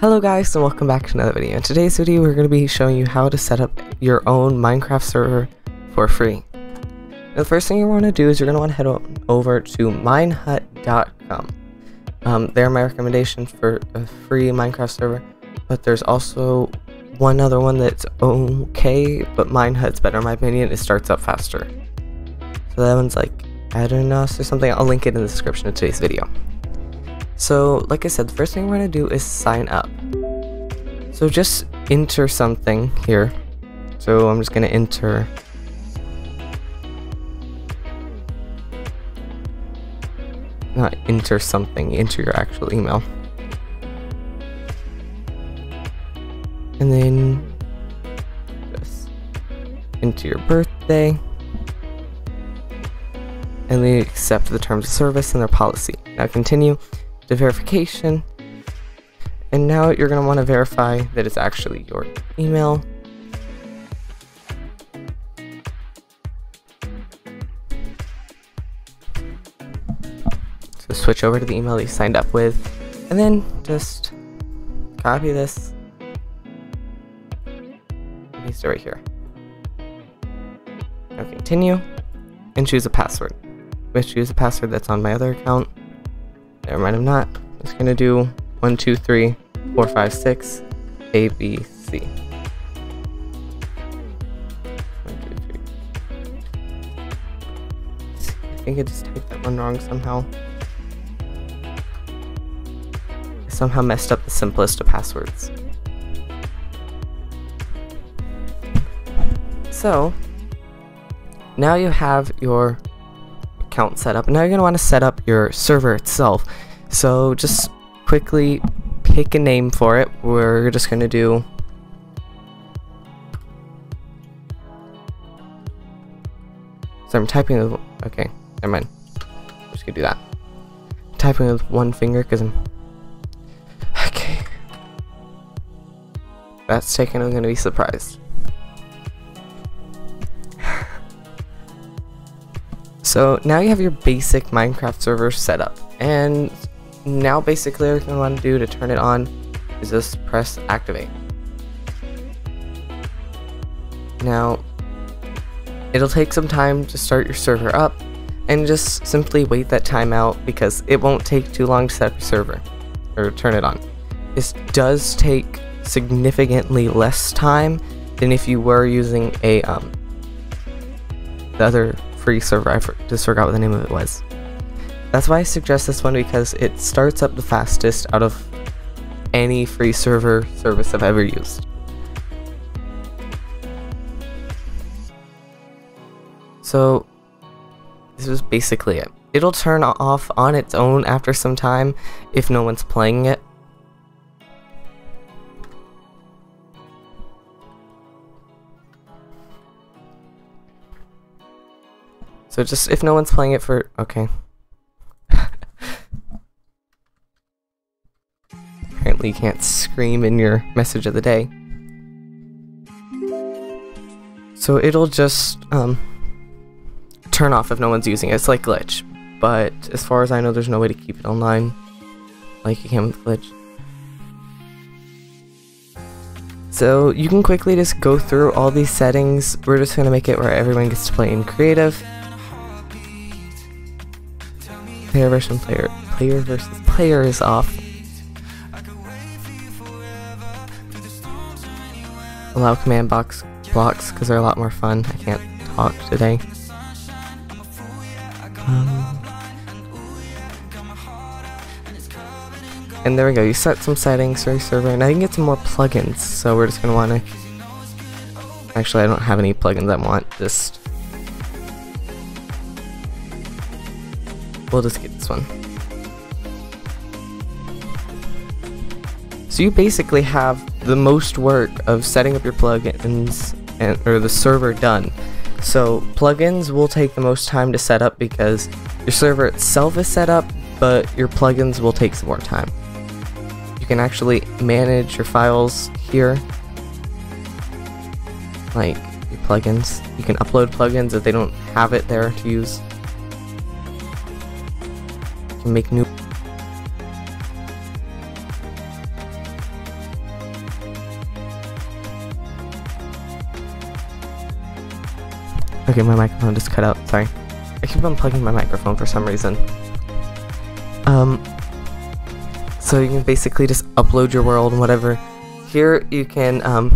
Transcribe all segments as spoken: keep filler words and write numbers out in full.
Hello guys and welcome back to another video. In today's video we're going to be showing you how to set up your own Minecraft server for free. Now, the first thing you want to do is you're going to want to head over to minehut dot com. Um, they're my recommendation for a free Minecraft server, but there's also one other one that's okay, but Minehut's better in my opinion. It starts up faster. So that one's like Adonos or something. I'll link it in the description of today's video. So, like I said, the first thing we're going to do is sign up. So just enter something here. So I'm just going to enter... Not enter something, enter your actual email. And then... Just enter your birthday. And then accept the terms of service and their policy. Now continue. The verification, and now you're going to want to verify that it's actually your email. So switch over to the email that you signed up with, and then just copy this, paste it right here. Now continue, and choose a password. I'm going to choose a password that's on my other account. Never mind, I'm not. I'm just gonna do one, two, three, four, five, six, A, B, C. One, two, three. I think I just typed that one wrong somehow. I somehow messed up the simplest of passwords. So now you have your account set up, and now you're going to want to set up your server itself. So just quickly pick a name for it. We're just going to do so I'm typing with okay never mind I'm just gonna do that I'm typing with one finger because I'm okay that's taken I'm gonna be surprised. So now you have your basic Minecraft server set up, and now basically everything you want to do to turn it on is just press activate. Now it'll take some time to start your server up, and just simply wait that time out because it won't take too long to set up your server or turn it on. This does take significantly less time than if you were using a um, the other free server. I just forgot what the name of it was. That's why I suggest this one, because it starts up the fastest out of any free server service I've ever used. So this is basically it. It'll turn off on its own after some time if no one's playing it. So just if no one's playing it for okay. Apparently you can't scream in your message of the day. So it'll just um, turn off if no one's using it. It's like Glitch, but as far as I know, there's no way to keep it online like you can with Glitch. So you can quickly just go through all these settings. We're just gonna make it where everyone gets to play in creative. Player versus player, player versus player is off. Allow command box blocks because they're a lot more fun. I can't talk today. Um, and there we go. You set some settings for your server, and I can get some more plugins. So we're just gonna want to. Actually, I don't have any plugins I want. Just. We'll just get this one. So you basically have the most work of setting up your plugins and or the server done. So plugins will take the most time to set up because your server itself is set up, but your plugins will take some more time. You can actually manage your files here, like your plugins. You can upload plugins if they don't have it there to use. Make new Okay, my microphone just cut out, sorry. I keep unplugging my microphone for some reason. Um, so you can basically just upload your world and whatever. Here you can um,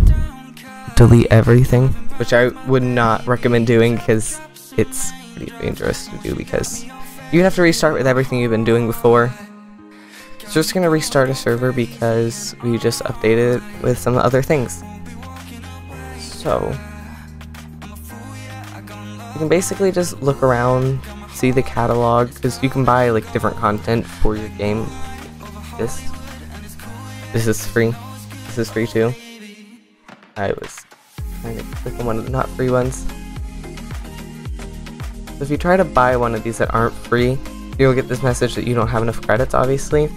delete everything, which I would not recommend doing because it's pretty dangerous to do because you have to restart with everything you've been doing before. So just gonna restart a server because we just updated it with some other things. So you can basically just look around, see the catalog, because you can buy like different content for your game. This, this is free. This is free too. I was trying to click on one of the not free ones. So if you try to buy one of these that aren't free, you'll get this message that you don't have enough credits, obviously.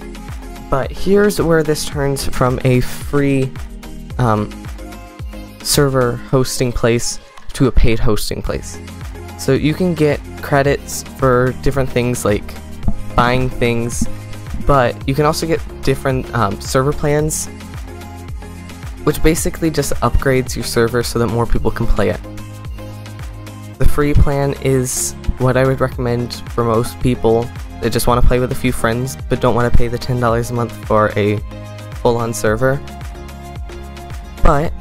But here's where this turns from a free um, server hosting place to a paid hosting place. So you can get credits for different things like buying things, but you can also get different um, server plans, which basically just upgrades your server so that more people can play it. The free plan is what I would recommend for most people that just want to play with a few friends but don't want to pay the ten dollars a month for a full-on server. But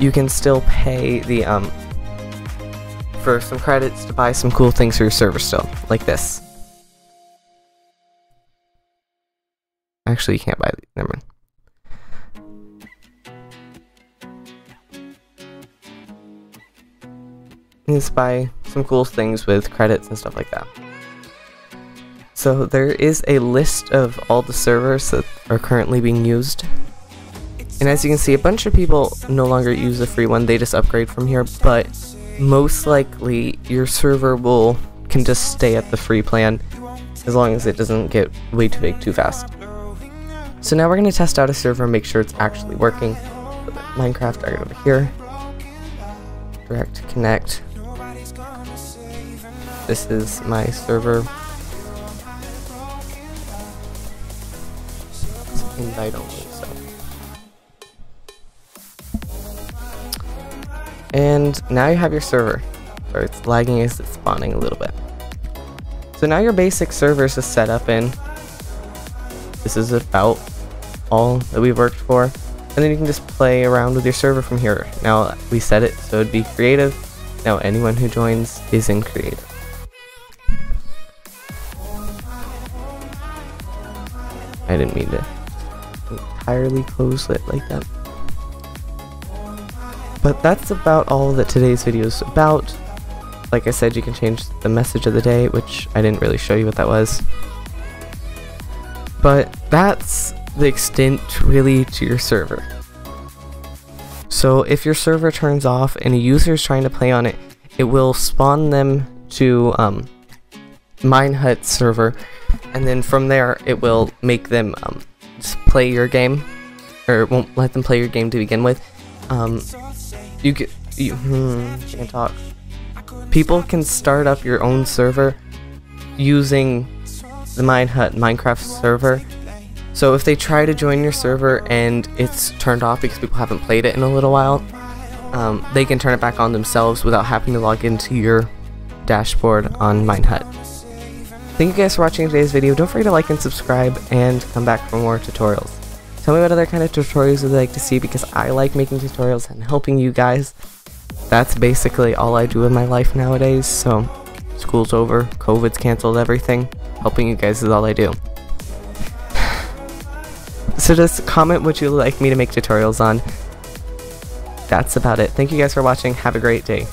you can still pay the um, for some credits to buy some cool things for your server still, like this. Actually, you can't buy these, never mind. You can just buy some cool things with credits and stuff like that. So there is a list of all the servers that are currently being used. And as you can see, a bunch of people no longer use the free one, they just upgrade from here, but most likely your server will can just stay at the free plan as long as it doesn't get way too big too fast. So now we're going to test out a server and make sure it's actually working. Minecraft right over here. Direct connect. This is my server. It's invite only, so. And now you have your server. Sorry, it's lagging as it's spawning a little bit. So now your basic servers is set up in. This is about all that we've worked for. And then you can just play around with your server from here. Now we set it so it'd be creative. Now anyone who joins is in creative. I didn't mean to entirely close it like that. But that's about all that today's video is about. Like I said, you can change the message of the day, which I didn't really show you what that was. But that's the extent, really, to your server. So if your server turns off and a user is trying to play on it, it will spawn them to um, Minehut server, and then from there it will make them um, just play your game, or it won't let them play your game to begin with. Um, you get, you, hmm, can't talk. People can start up your own server using the Minehut Minecraft server. So if they try to join your server and it's turned off because people haven't played it in a little while, um, they can turn it back on themselves without having to log into your dashboard on Minehut. Thank you guys for watching today's video. Don't forget to like and subscribe and come back for more tutorials. Tell me what other kind of tutorials you'd like to see because I like making tutorials and helping you guys. That's basically all I do in my life nowadays, so school's over, COVID's canceled everything, helping you guys is all I do. So just comment what you'd like me to make tutorials on. That's about it. Thank you guys for watching, have a great day.